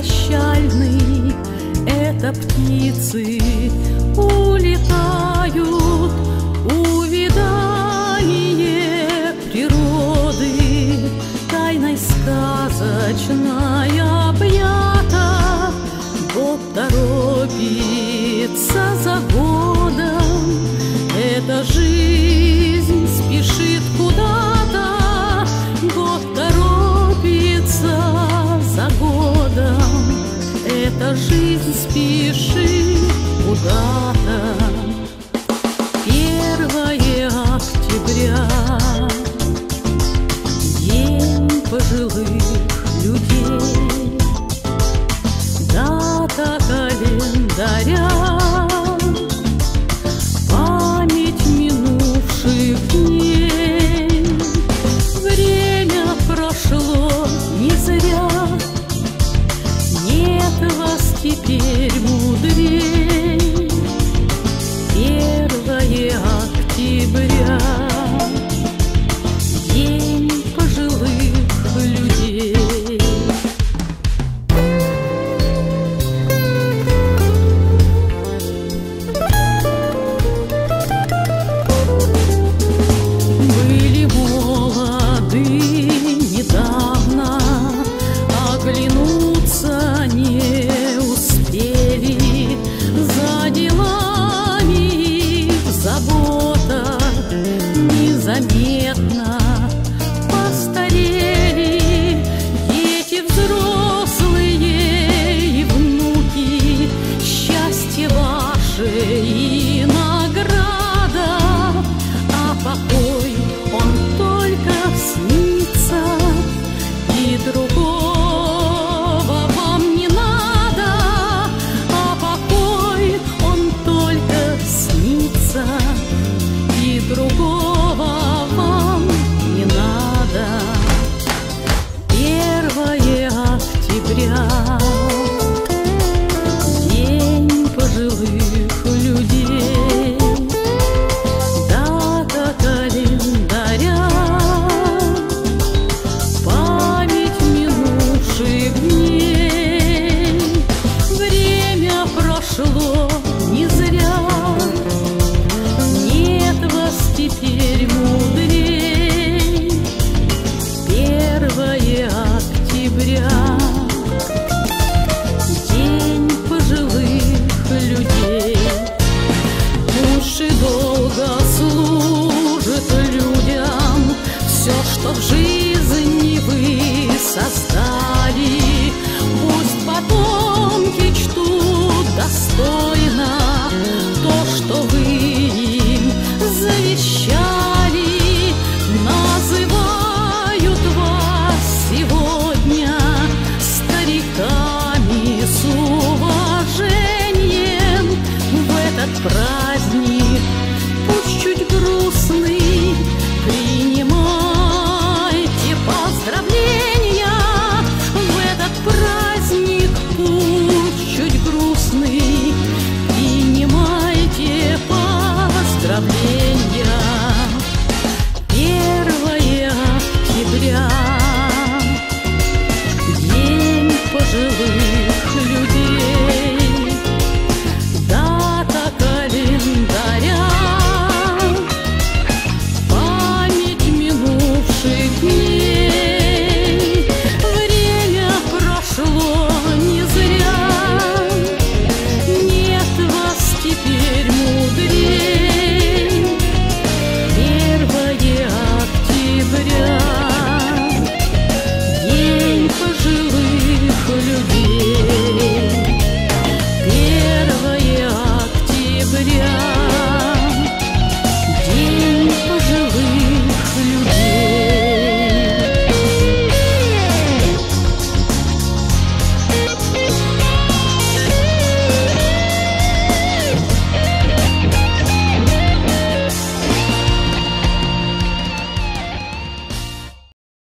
прощальный, это птицы улетают, увядание природы, тайной сказочной объята. Год торопится за годом, эта жизнь спешит куда-то. Год торопится за годом, эта жизнь спешит куда-то. 1 октября, день пожилых людей, дата календаря. Теперь мудрее. 1 октября, день пожилых людей. Были молоды недавно, оглянуться не заметно постарели дети, взрослые и внуки. Счастье ваше и награда, а покой он только снится, и другого вам не надо. А покой он только снится, и другого. День пожилых людей, дата календаря, память минувших дней. Время прошло.